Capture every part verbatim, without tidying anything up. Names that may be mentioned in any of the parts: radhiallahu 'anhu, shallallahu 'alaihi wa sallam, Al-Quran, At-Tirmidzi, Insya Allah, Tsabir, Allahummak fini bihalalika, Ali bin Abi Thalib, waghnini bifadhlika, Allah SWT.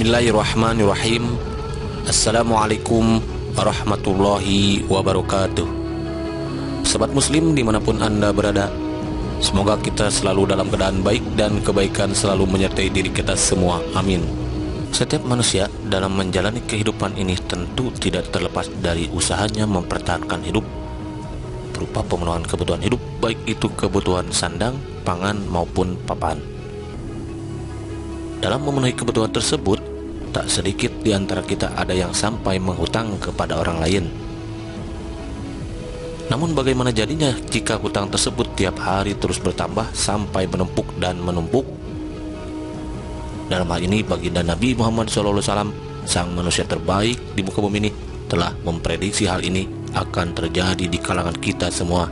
Bismillahirrahmanirrahim. Assalamualaikum warahmatullahi wabarakatuh. Sahabat muslim dimanapun anda berada, semoga kita selalu dalam keadaan baik dan kebaikan selalu menyertai diri kita semua, amin. Setiap manusia dalam menjalani kehidupan ini tentu tidak terlepas dari usahanya mempertahankan hidup berupa pemenuhan kebutuhan hidup, baik itu kebutuhan sandang, pangan maupun papan. Dalam memenuhi kebutuhan tersebut, tak sedikit di antara kita ada yang sampai menghutang kepada orang lain. Namun bagaimana jadinya jika hutang tersebut tiap hari terus bertambah sampai menumpuk dan menumpuk? Dalam hal ini baginda Nabi Muhammad shallallahu alaihi wasallam, sang manusia terbaik di muka bumi ini, telah memprediksi hal ini akan terjadi di kalangan kita semua.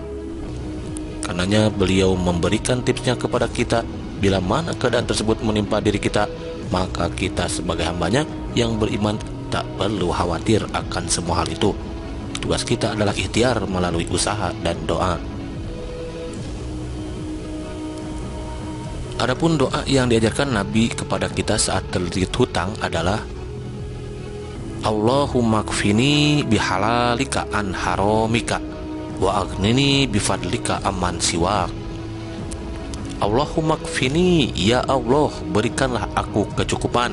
Karenanya beliau memberikan tipsnya kepada kita. Bila mana keadaan tersebut menimpa diri kita, maka kita sebagai hambanya yang beriman tak perlu khawatir akan semua hal itu. Tugas kita adalah ikhtiar melalui usaha dan doa. Adapun doa yang diajarkan Nabi kepada kita saat terlilit hutang adalah Allahumma kfini bihalalika an haramika wa aghnini bifadlika amman siwak. Allahumma kfini, ya Allah, berikanlah aku kecukupan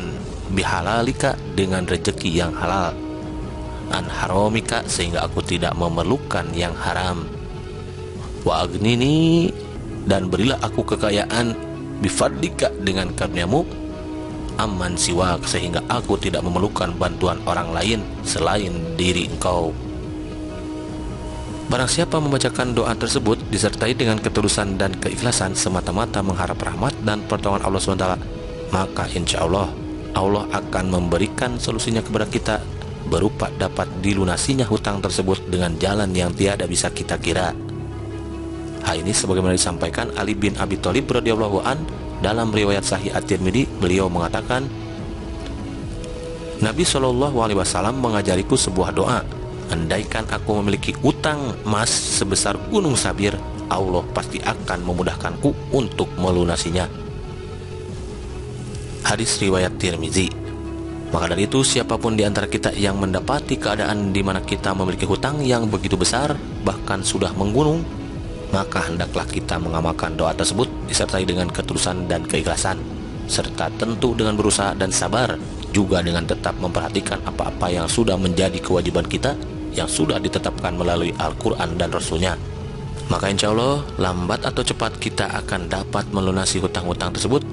bihalalika, dengan rezeki yang halal, an haramika, sehingga aku tidak memerlukan yang haram, wa aghnini, dan berilah aku kekayaan bifadlika, dengan karuniamu, amman siwak, sehingga aku tidak memerlukan bantuan orang lain selain diri engkau. Barang siapa membacakan doa tersebut disertai dengan ketulusan dan keikhlasan semata-mata mengharap rahmat dan pertolongan Allah subhanahu wa taala, maka insya Allah, Allah akan memberikan solusinya kepada kita berupa dapat dilunasinya hutang tersebut dengan jalan yang tiada bisa kita kira. Hal ini sebagaimana disampaikan Ali bin Abi Thalib radhiallahu anhu dalam riwayat Sahih At-Tirmidzi. Beliau mengatakan, Nabi shallallahu alaihi wasallam mengajariku sebuah doa. Andaikan aku memiliki utang emas sebesar gunung Tsabir, Allah pasti akan memudahkanku untuk melunasinya. Hadis riwayat Tirmidzi. Maka dari itu, siapapun di antara kita yang mendapati keadaan di mana kita memiliki hutang yang begitu besar, bahkan sudah menggunung, maka hendaklah kita mengamalkan doa tersebut disertai dengan ketulusan dan keikhlasan, serta tentu dengan berusaha dan sabar, juga dengan tetap memperhatikan apa-apa yang sudah menjadi kewajiban kita yang sudah ditetapkan melalui Al-Quran dan Rasulnya. Maka insya Allah, lambat atau cepat kita akan dapat melunasi hutang-hutang tersebut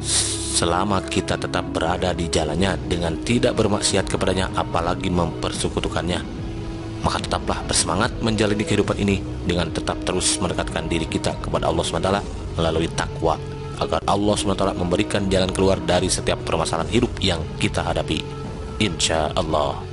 selama kita tetap berada di jalannya dengan tidak bermaksiat kepadanya apalagi mempersekutukannya. Maka tetaplah bersemangat menjalani kehidupan ini dengan tetap terus mendekatkan diri kita kepada Allah subhanahu wa taala melalui takwa, agar Allah subhanahu wa taala memberikan jalan keluar dari setiap permasalahan hidup yang kita hadapi, insya Allah.